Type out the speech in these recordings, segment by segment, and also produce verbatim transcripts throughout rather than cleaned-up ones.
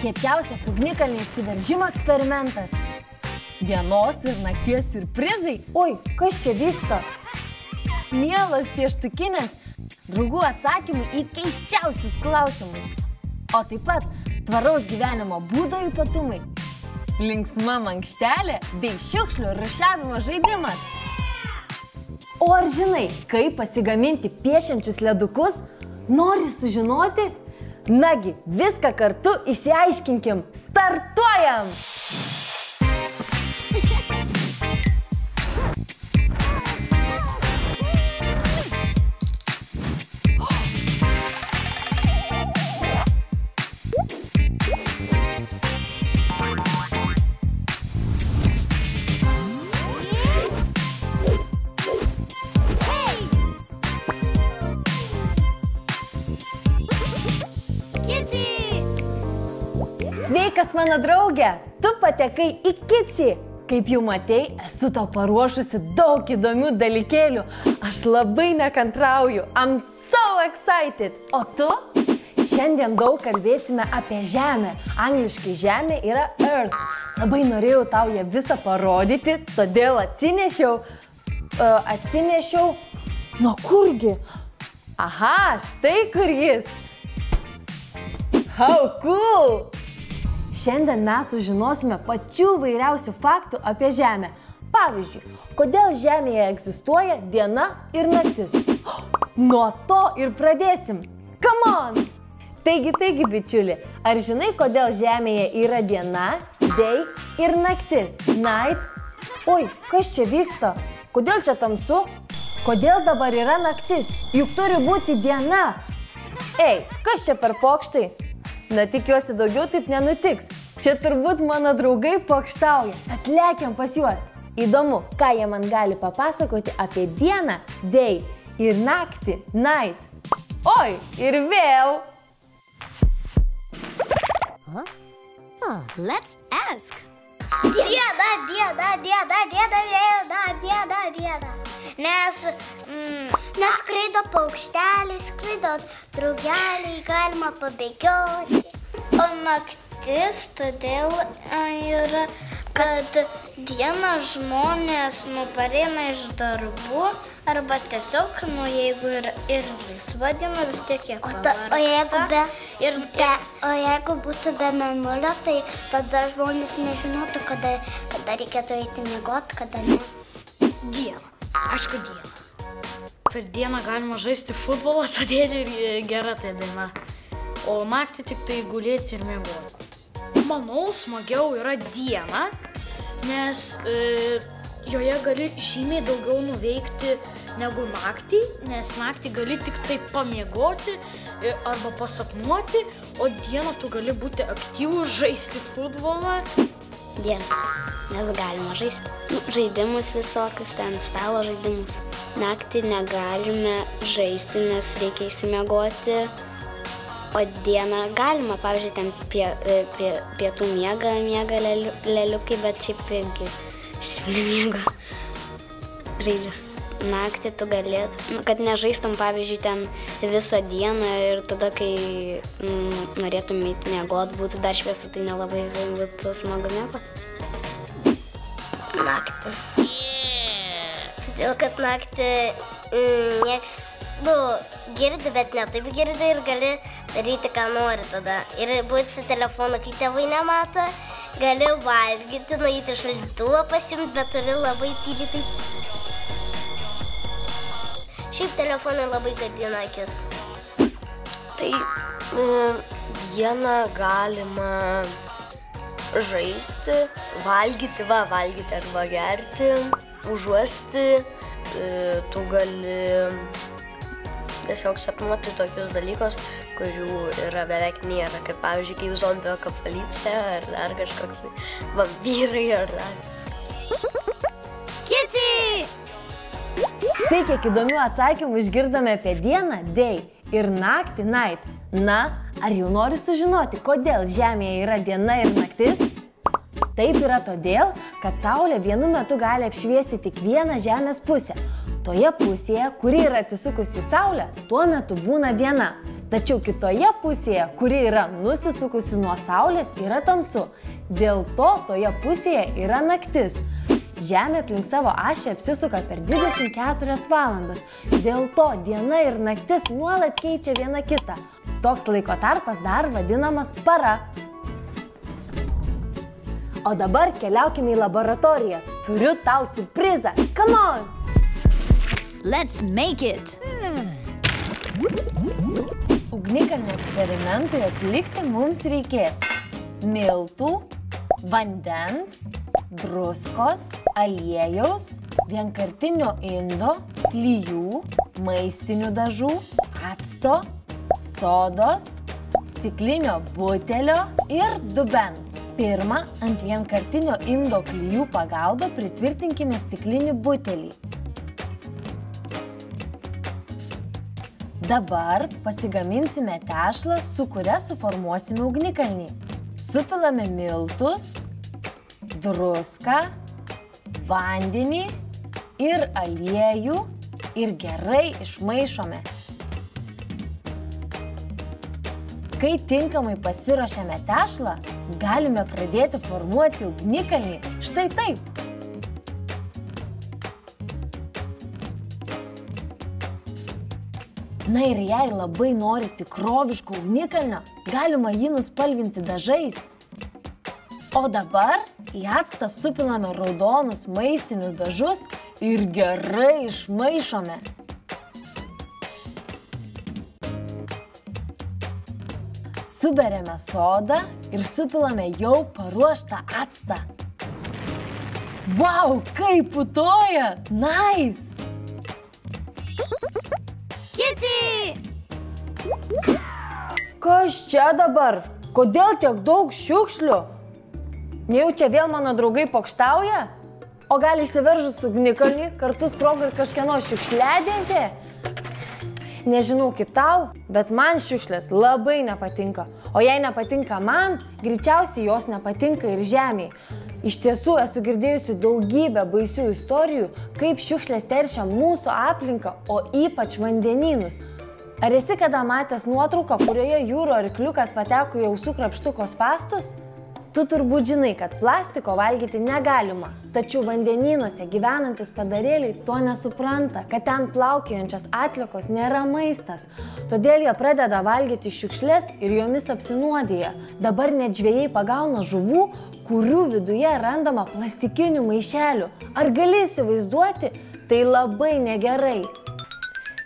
Kiečiausias ugnikalnių išsiveržimo eksperimentas. Dienos ir nakties siurprizai. Oi, kas čia vyksta? Mielas pieštukinės, draugų atsakymai į keiščiausius klausimus. O taip pat tvaraus gyvenimo būdo ypatumai. Linksma mankštelė bei šiukšlių rūšiavimo žaidimas. O ar žinai, kaip pasigaminti piešiančius ledukus? Nori sužinoti? Nagi, viską kartu išsiaiškinkim. Startuojam! Sveikas mano draugė, tu patekai į Kitsy. Kaip jau matei, esu tau paruošusi daug įdomių dalykėlių. Aš labai nekantrauju. I'm so excited. O tu? Šiandien daug kalbėsime apie žemę. Angliškai žemė yra earth. Labai norėjau tau ją visą parodyti, todėl atsinešiau... Uh, atsinešiau... Nuo kurgi? Aha, štai kur jis. How cool! Šiandien mes sužinosime pačių vairiausių faktų apie Žemę. Pavyzdžiui, kodėl Žemėje egzistuoja diena ir naktis. Nuo to ir pradėsim. Come on! Taigi, taigi, bičiuli, ar žinai, kodėl Žemėje yra diena, day ir naktis? Night. Oi, kas čia vyksta? Kodėl čia tamsu? Kodėl dabar yra naktis? Juk turi būti diena. Ei, kas čia per pokštai? Na, tikiuosi, daugiau taip nenutiks. Čia turbūt mano draugai pokštauja. Atlekiam pas juos. Įdomu, ką jie man gali papasakoti apie dieną, day, ir naktį, night. Oi, ir vėl. Huh? Huh. Let's ask. Diena, diena, diena, diena, diena, diena, diena. Nes... Mm, Nes skraido paukšteliai, skraido draugeliai, galima pabėgioti. O naktis todėl yra, kad dieną žmonės nu pareina iš darbų arba tiesiog, nu jeigu ir, ir laisva diena, vis tiek jie pavargsta. O jeigu būtų be mėnulio, tai tada žmonės nežinotų, kada, kada reikėtų eiti miegoti, kada ne. Diena. Aišku, diena. Per dieną galima žaisti futbolą, todėl ir gera tai diena. O naktį tik tai gulėti ir miegoti. Manau, smagiau yra diena, nes e, joje gali žymiai daugiau nuveikti negu naktį, nes naktį gali tik tai pamiegoti arba pasapnuoti, o dieną tu gali būti aktyvus, žaisti futbolą. Diena, nes galima žaisti žaidimus visokius, ten stalo žaidimus. Naktį negalime žaisti, nes reikia išsimiegoti, o dieną galima, pavyzdžiui, ten pie, pie, pietų miega, miega leliu, leliukai, bet šiaip irgi šiaip nemiega. Žaidžiu. Naktį tu gali, kad nežaistum, pavyzdžiui, ten visą dieną ir tada, kai mm, norėtum eiti miegot, būtų dar šviesu, tai nelabai būtų smagu miegot. Naktį. Todėl, kad naktį mm, nieks, nu, girdi, bet ne taip girdi ir gali daryti, ką nori tada. Ir būti su telefonu, kai tėvai nemato, gali valgyti, nueiti šaldytuvą pasiimti, bet turi labai tyliai. Šiaip telefonai labai gadina akis. Tai mm, dieną galima žaisti, valgyti, va, valgyti arba gerti, užuosti, tu gali tiesiog sapnuoti tokius dalykus, kurių yra beveik nėra, kaip pavyzdžiui, kaip zombio apokalipsė, ar dar kažkoks vampyrai, ar dar. Kitsy! Štai kiek įdomių atsakymų išgirdome apie dieną, day, ir naktį, night. Na, ar jau nori sužinoti, kodėl Žemėje yra diena ir naktis? Taip yra todėl, kad Saulė vienu metu gali apšviesti tik vieną Žemės pusę. Toje pusėje, kuri yra atsisukusi į Saulę, tuo metu būna diena. Tačiau kitoje pusėje, kuri yra nusisukusi nuo Saulės, yra tamsu. Dėl to toje pusėje yra naktis. Žemė aplink savo ašį apsisuka per dvidešimt keturias valandas. Dėl to diena ir naktis nuolat keičia viena kitą. Toks laiko tarpas dar vadinamas para. O dabar keliaukime į laboratoriją. Turiu tau surprizą. Come on! Let's make it! Ugnikalnio eksperimentui atlikti mums reikės miltų, vandens, druskos, aliejaus, vienkartinio indo, klijų, maistinių dažų, acto, sodos, stiklinio butelio ir dubens. Pirma, ant vienkartinio indo klijų pagalba pritvirtinkime stiklinį butelį. Dabar pasigaminsime tešlą, su kuria suformuosime ugnikalnį. Supilame miltus, druską, vandenį ir aliejų ir gerai išmaišome. Kai tinkamai pasiruošėme tešlą, galime pradėti formuoti ugnikalnį štai taip. Na ir jei labai nori tikroviško ugnikalnio, galima jį nuspalvinti dažais. O dabar į actą supilame raudonus maistinius dažus ir gerai išmaišome. Suberiame sodą ir supilame jau paruoštą actą. Vau, kaip putoja! Nice! Kitsy! Kas čia dabar? Kodėl tiek daug šiukšlių? Nejau čia vėl mano draugai pokštauja? O gal išsiveržus ugnikalnį kartu sprogo ir kažkieno šiukšliadėžė? Nežinau kaip tau, bet man šiukšlės labai nepatinka. O jei nepatinka man, greičiausiai jos nepatinka ir žemei. Iš tiesų esu girdėjusi daugybę baisių istorijų, kaip šiukšlės teršia mūsų aplinką, o ypač vandenynus. Ar esi kada matęs nuotrauką, kurioje jūro arkliukas pateko į ausų krapštuko spastus? Tu turbūt žinai, kad plastiko valgyti negalima, tačiau vandenynuose gyvenantis padarėliai to nesupranta, kad ten plaukiojančios atliekos nėra maistas, todėl jie pradeda valgyti šiukšles ir jomis apsinuodija. Dabar net žvejai pagauna žuvų, kurių viduje randama plastikinių maišelių. Ar gali įsivaizduoti? Tai labai negerai.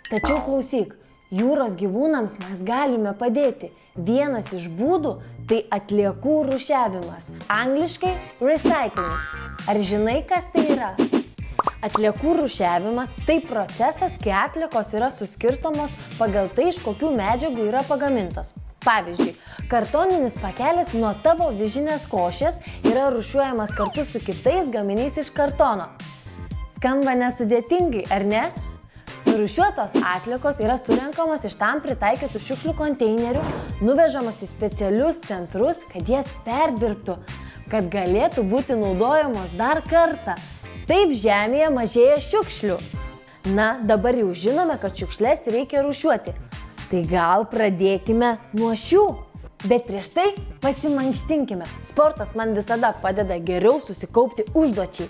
Tačiau klausyk, jūros gyvūnams mes galime padėti. Vienas iš būdų tai atliekų rūšiavimas, angliškai recycling. Ar žinai, kas tai yra? Atliekų rūšiavimas tai procesas, kai atliekos yra suskirstomos pagal tai, iš kokių medžiagų yra pagamintos. Pavyzdžiui, kartoninis pakelis nuo tavo vižinės košės yra rūšiuojamas kartu su kitais gaminiais iš kartono. Skamba nesudėtingai, ar ne? Surūšiuotos atliekos yra surenkamos iš tam pritaikytų šiukšlių konteinerių, nuvežamos į specialius centrus, kad jas perdirbtų, kad galėtų būti naudojamos dar kartą. Taip žemėje mažėja šiukšlių. Na, dabar jau žinome, kad šiukšles reikia rūšiuoti. Tai gal pradėkime nuo šių. Bet prieš tai pasimankštinkime. Sportas man visada padeda geriau susikaupti užduočiai.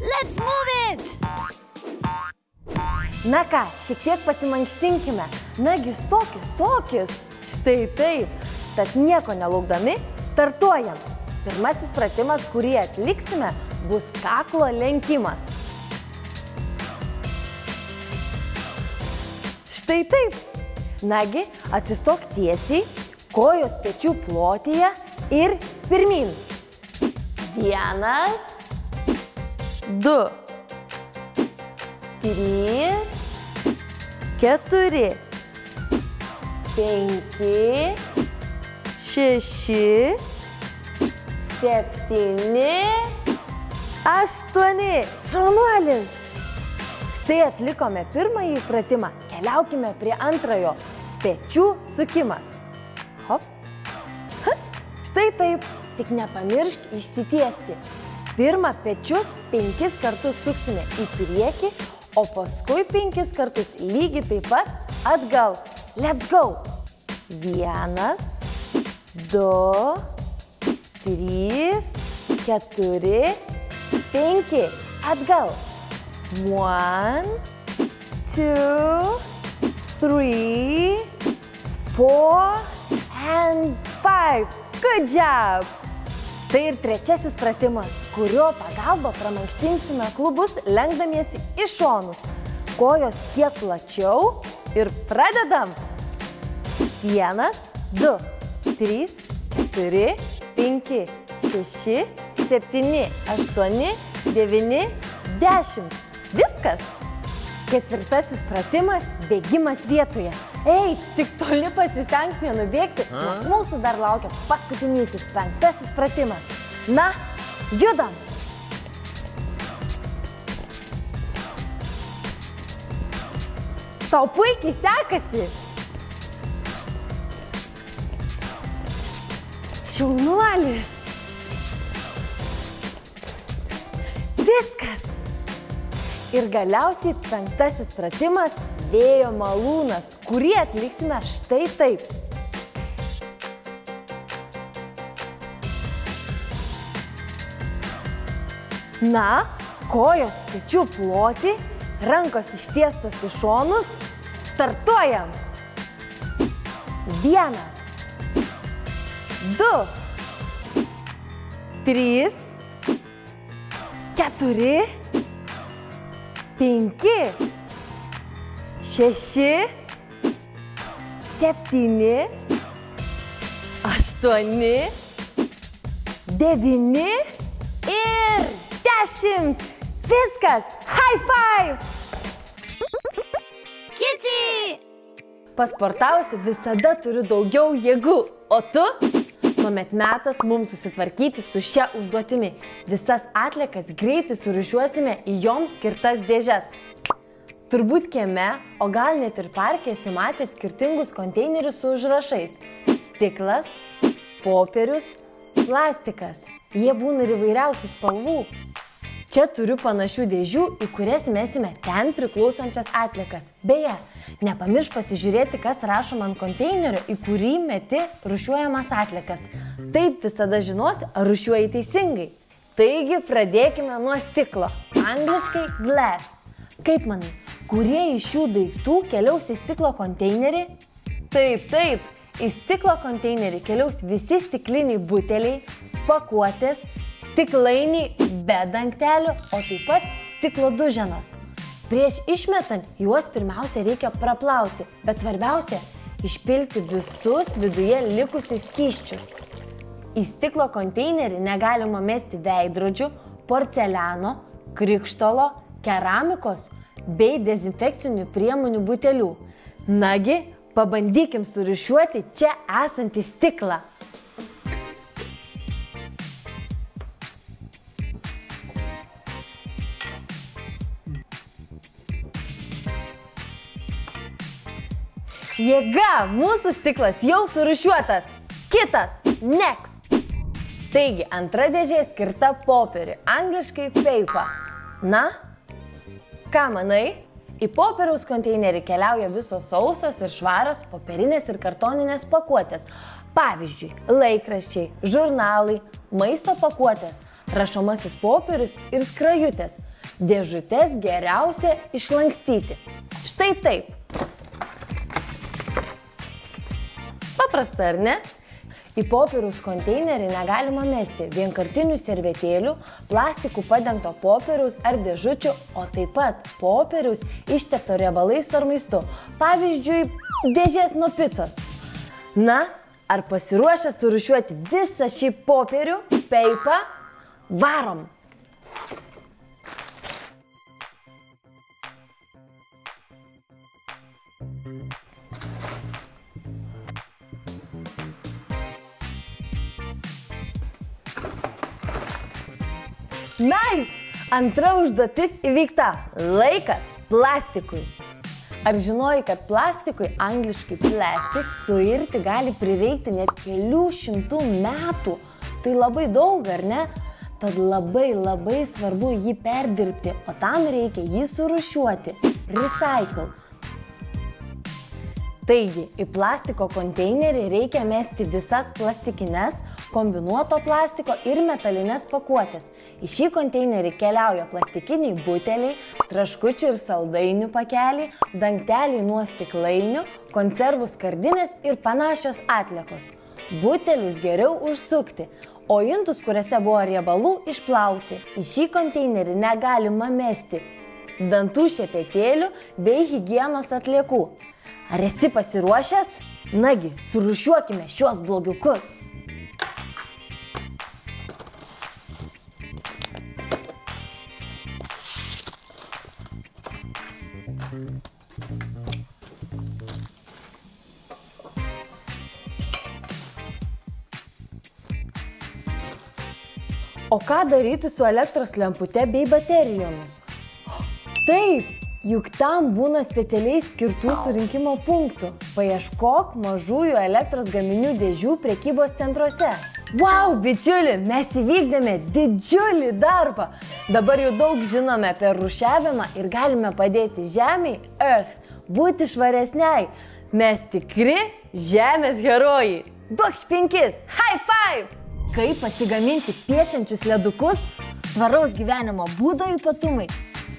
Let's move it! Na ką, šiek tiek pasimankštinkime. Nagi, stokis, stokis. Štai taip. Tad nieko nelaukdami, startuojam. Pirmasis pratimas, kurį atliksime, bus kaklo lenkimas. Štai taip. Nagi, atsistok tiesiai, kojos pečių plotyje ir pirmin. Vienas, du, trys, keturi, penki, šeši, septyni, aštuoni. Šaunuolis! Štai atlikome pirmąjį pratimą. Keliaukime prie antrojo. Pečių sukimas. Hop. Ha. Štai taip. Tik nepamiršk išsitiesti. Pirmą pečius penkis kartus suksime į priekį, o paskui penkis kartus lygiai taip pat atgal. Let's go. Vienas, du, trys, keturi, penki. Atgal. One, two, three, four and five. Good job. Tai ir trečiasis pratimas, kurio pagalba pramankštinsime klubus, lenkdamiesi į šonus. Kojos kiek plačiau ir pradedam. Vienas, du, trys, keturi, penki, šeši, septyni, aštuoni, devyni, dešimt. Viskas. Ketvirtasis pratimas – bėgimas vietoje. Ei, tik toli pasistenk nenubėgti, nes mūsų dar laukia paskutinysis penktasis pratimas. Na, judam! Tau puikiai sekasi! Šaunuolis! Viskas! Ir galiausiai penktasis pratimas – vėjo malūnas, kurį atliksime štai taip. Na, kojos pečių ploti, rankos ištiestos į šonus, startuojam. Vienas, du, trys, keturi, penki. Šeši, septyni, aštuoni, devyni ir dešimt. Viskas. High five! Kitsy! Pasportavusi visada turiu daugiau jėgų. O tu? Tuomet metas mums susitvarkyti su šia užduotimi. Visas atliekas greitai surišiuosime į joms skirtas dėžes. Turbūt kieme, o gal net ir parke esi matęs skirtingus konteinerius su užrašais. Stiklas, popierius, plastikas. Jie būna ir įvairiausių spalvų. Čia turiu panašių dėžių, į kurias mesime ten priklausančias atliekas. Beje, nepamiršk pasižiūrėti, kas rašoma ant konteinerio, į kurį meti rūšiuojamas atliekas. Taip visada žinosi, ar rūšiuoji teisingai. Taigi pradėkime nuo stiklo. Angliškai glass. Kaip manai, kurie iš šių daiktų keliaus į stiklo konteinerį? Taip, taip, į stiklo konteinerį keliaus visi stikliniai buteliai, pakuotės, stiklainiai be dangtelių, o taip pat stiklo duženos. Prieš išmetant, juos pirmiausia reikia praplauti, bet svarbiausia – išpilti visus viduje likusius skysčius. Į stiklo konteinerį negalima mesti veidrodžių, porceliano, krikštolo, keramikos bei dezinfekcinių priemonių butelių. Nagi, pabandykim surišiuoti čia esantį stiklą. Jėga, mūsų stiklas jau surišiuotas. Kitas, next. Taigi, antra dėžė skirta popieriui, angliškai paper. Na, ką manai? Į popieriaus konteinerį keliauja visos sausos ir švaros popierinės ir kartoninės pakuotės. Pavyzdžiui, laikraščiai, žurnalai, maisto pakuotės, rašomasis popierius ir skrajutės. Dėžutes geriausia išlankstyti. Štai taip. Paprasta, ar ne? Į popieriaus konteinerį negalima mesti vienkartinių servetėlių, plastikų padengto popieriaus ar dėžučių, o taip pat popieriaus ištepto riebalais ar maistu. Pavyzdžiui, dėžės nuo picos. Na, ar pasiruošęs surūšiuoti visą šį popierių, peipą, varom! Nice! Antra užduotis įveikta. Laikas plastikui. Ar žinojai, kad plastikui, angliškai plastik, suirti gali prireikti net kelių šimtų metų? Tai labai daug, ar ne? Tad labai labai svarbu jį perdirbti, o tam reikia jį surūšiuoti. Recycle. Taigi, į plastiko konteinerį reikia mesti visas plastikines, kombinuoto plastiko ir metalinės pakuotės. Į šį konteinerį keliauja plastikiniai buteliai, traškučių ir saldainių pakeliai, dangteliai nuo stiklainių, konservų skardinės ir panašios atliekos. Butelius geriau užsukti, o indus, kuriuose buvo riebalų, išplauti. Į šį konteinerį negalima mesti dantų šepetėlių bei higienos atliekų. Ar esi pasiruošęs? Nagi, surūšiuokime šiuos blogiukus. O ką daryti su elektros lempute bei baterijomis? Taip! Juk tam būna specialiai skirtų surinkimo punktų. Paieškok mažųjų elektros gaminių dėžių prekybos centruose. Wow, bičiuli, mes įvykdėme didžiulį darbą. Dabar jau daug žinome apie rūšiavimą ir galime padėti Žemei, Earth, būti švaresniai. Mes tikri Žemės herojai. Duokš penkis, high five! Kaip pasigaminti piešiančius ledukus, tvaraus gyvenimo būdo ypatumai,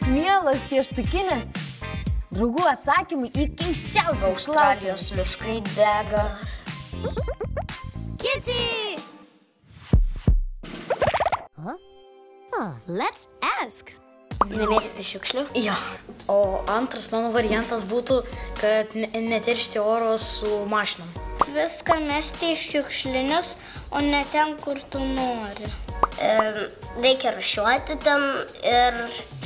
mielas pieštukinės, draugų atsakymai į keiščiausius klausimus. Australijos miškai dega. Kitsy! Huh? Huh. Let's ask! Nemėtyti šiukšlių? Jo. O antras mano variantas būtų, kad neteršti oro su mašinom. Viską mesti iš šiukšlinės, o ne ten, kur tu nori. Ir reikia rušiuoti ten ir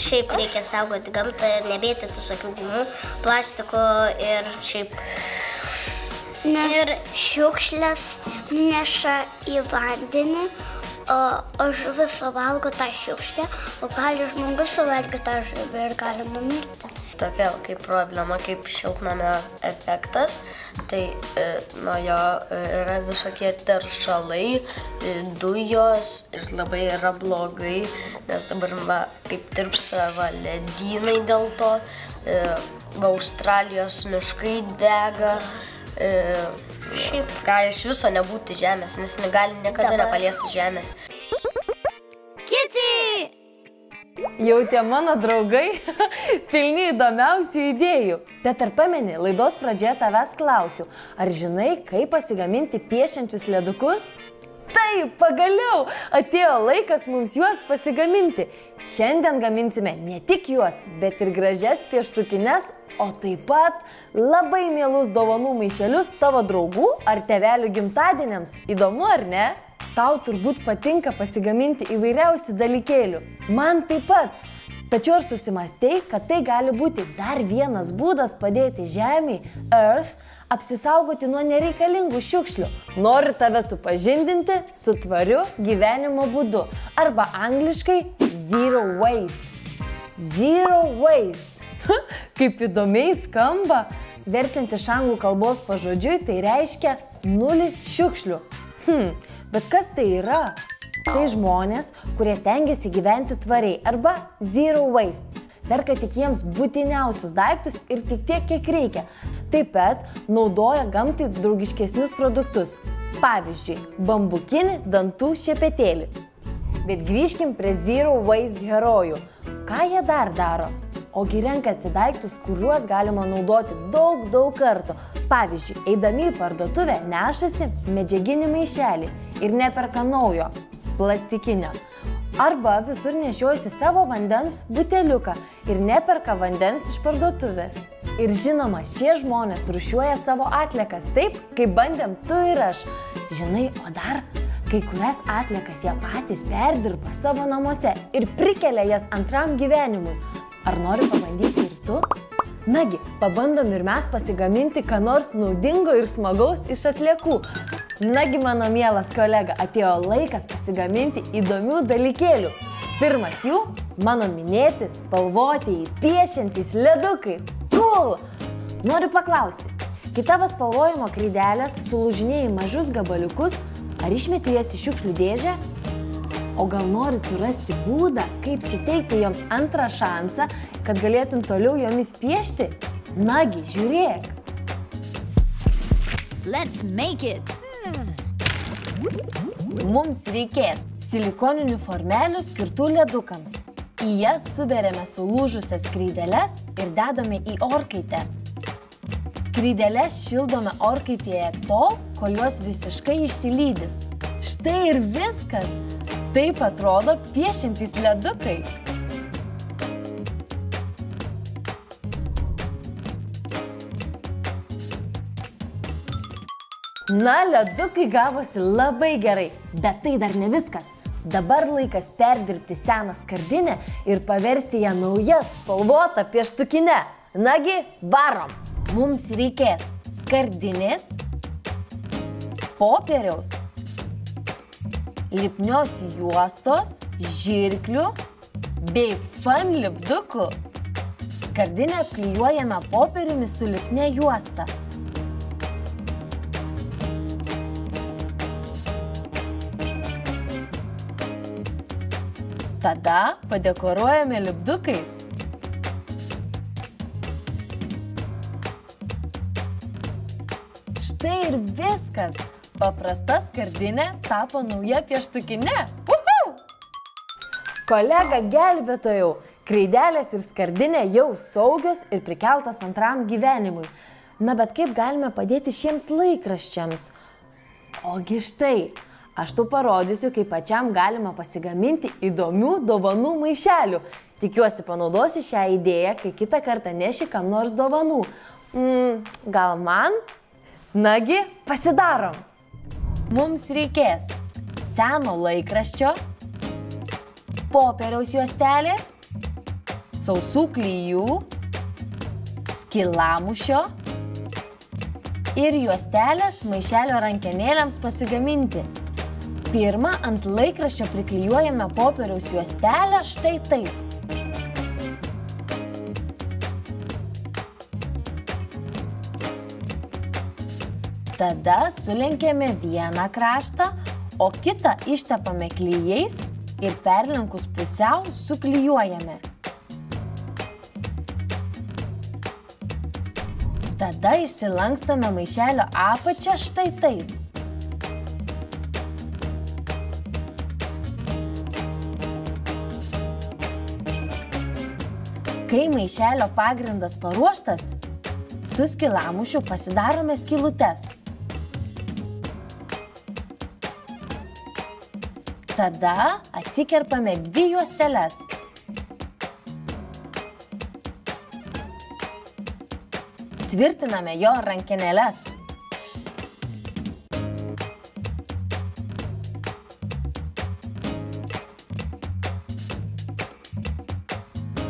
šiaip reikia saugoti gamtą ir nebėti tų sakių gumų, plastiko ir šiaip. Nes ir šiukšlės neša į vandenį, o aš visą valgo tą šiukšlę, o gali žmogus suvalgyti tą žuvį ir gali numirti. Tokia kaip problema, kaip šiltnamio efektas, tai e, nuo jo e, yra visokie teršalai, e, dujos ir labai yra blogai, nes dabar va, kaip tirpsta va, ledynai dėl to, e, va, Australijos miškai dega, e, šiaip gali iš viso nebūti Žemės, nes negali niekada dabar nepaliesti Žemės. Kitsy! Jau tie mano draugai pilni įdomiausių idėjų. Bet ar pameni, laidos pradžioje tavęs klausiau, ar žinai, kaip pasigaminti piešiančius ledukus? Taip, pagaliau atėjo laikas mums juos pasigaminti. Šiandien gaminsime ne tik juos, bet ir gražias pieštukines, o taip pat labai mielus dovanų maišelius tavo draugų ar tėvelių gimtadieniams. Įdomu, ar ne? Tau turbūt patinka pasigaminti įvairiausių dalykėlių. Man taip pat. Tačiau ar susimastei, kad tai gali būti dar vienas būdas padėti Žemei, Earth, apsisaugoti nuo nereikalingų šiukšlių? Noriu tave supažindinti su tvariu gyvenimo būdu. Arba angliškai Zero Waste. Zero Waste. Kaip įdomiai skamba. Verčiant iš anglų kalbos pažodžiui, tai reiškia nulis šiukšlių. Hmm. Bet kas tai yra? Tai žmonės, kurie stengiasi gyventi tvariai arba zero waste. Perka tik jiems būtiniausius daiktus ir tik tiek, kiek reikia. Taip pat naudoja gamtai draugiškesnius produktus. Pavyzdžiui, bambukinį dantų šepetėlį. Bet grįžkim prie zero waste herojų. Ką jie dar daro? Ogi renkasi daiktus, kuriuos galima naudoti daug, daug kartų. Pavyzdžiui, eidami į parduotuvę nešasi medžiaginį maišelį ir neperka naujo, plastikinio. Arba visur nešiojasi savo vandens buteliuką ir neperka vandens iš parduotuvės. Ir žinoma, šie žmonės rūšiuoja savo atliekas taip, kaip bandėm tu ir aš. Žinai, o dar kai kurias atliekas jie patys perdirba savo namuose ir prikelia jas antram gyvenimui. Ar nori pabandyti ir tu? Nagi, pabandom ir mes pasigaminti ką nors naudingo ir smagaus iš atliekų. Nagi, mano mielas kolega, atėjo laikas pasigaminti įdomių dalykėlių. Pirmas jų – mano minėti, spalvotieji, piešiantys ledukai. Cool! Noriu paklausti, kai tavo spalvojimo krydelės sulūžinėji mažus gabaliukus, ar išmeti jas į šiukšlių dėžę? O gal nori surasti būdą, kaip suteikti joms antrą šansą, kad galėtum toliau jomis piešti? Nagi, žiūrėk! Let's make it! Mums reikės silikoninių formelių skirtų ledukams. Į jas suberiame sulūžusias skrydeles ir dedame į orkaitę. Skrydeles šildome orkaitėje tol, kol jos visiškai išsilydys. Štai ir viskas! Taip atrodo piešintys ledukai. Na, ledukai gavosi labai gerai, bet tai dar ne viskas. Dabar laikas perdirbti seną skardinę ir paversti ją nauja spalvota pieštukine. Nagi, varom! Mums reikės skardinės, popieriaus, lipnios juostos, žirklių bei fan lipdukų. Skardinę klijuojame popieriumi su lipnia juosta. Tada padekoruojame lipdukais. Štai ir viskas. Paprasta skardinė tapo nauja pieštukine. Uhuu! Kolega gelbėtojau, kreidelės ir skardinė jau saugios ir prikeltas antram gyvenimui. Na, bet kaip galime padėti šiems laikraščiams? Ogi štai. Aš tau parodysiu, kaip pačiam galima pasigaminti įdomių dovanų maišelių. Tikiuosi, panaudosi šią idėją, kai kitą kartą neši kam nors dovanų. Mm, gal man? Nagi, pasidarom! Mums reikės seno laikraščio, popieriaus juostelės, sausų klijų, skilamušio ir juostelės maišelio rankenėliams pasigaminti. Pirma, ant laikraščio priklijuojame popieriaus juostelę štai taip. Tada sulenkiame vieną kraštą, o kitą ištepame klijais ir perlenkus pusiau suklijuojame. Tada išsilankstame maišelio apačią štai taip. Kai maišelio pagrindas paruoštas, su skilamušiu pasidarome skylutes. Tada atsikerpame dvi juosteles. Tvirtiname jo rankenėles.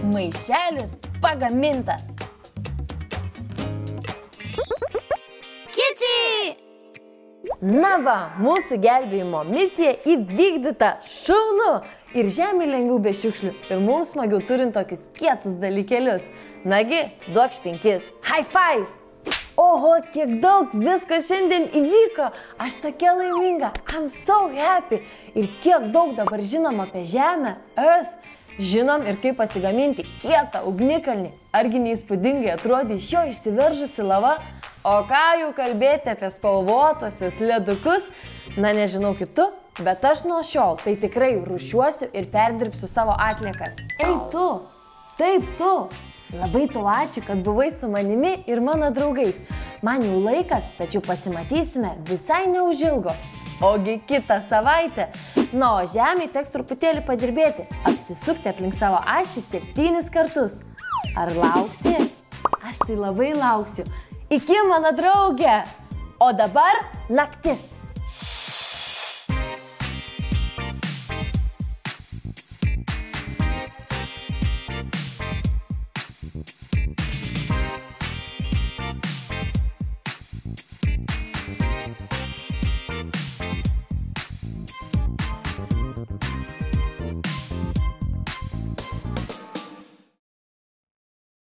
Maišelis pagamintas. Kitsy! Na va, mūsų gelbėjimo misija įvykdyta. Šaunu! Ir žemė lengviau be šiukšlių, ir mums smagiau turint tokius kietus dalykelius. Nagi, duokš penkis. High five! Oho, kiek daug visko šiandien įvyko. Aš tokia laiminga. I'm so happy. Ir kiek daug dabar žinom apie žemę, Earth. Žinom ir kaip pasigaminti kietą ugnikalnį. Argi neįspūdingai atrodė iš jo išsiveržusi lava? O ką jau kalbėti apie spalvotosius ledukus? Na, nežinau kaip tu, bet aš nuo šiol tai tikrai rūšiuosiu ir perdirbsiu savo atliekas. Ei tu! Taip tu! Labai tau ačiū, kad buvai su manimi ir mano draugais. Man jau laikas, tačiau pasimatysime visai neužilgo. Ogi kitą savaitę. Na, o žemei teks truputėlį padirbėti. Apsisukti aplink savo ašį septynis kartus. Ar lauksi? Aš tai labai lauksiu. Iki, mano draugė. O dabar naktis.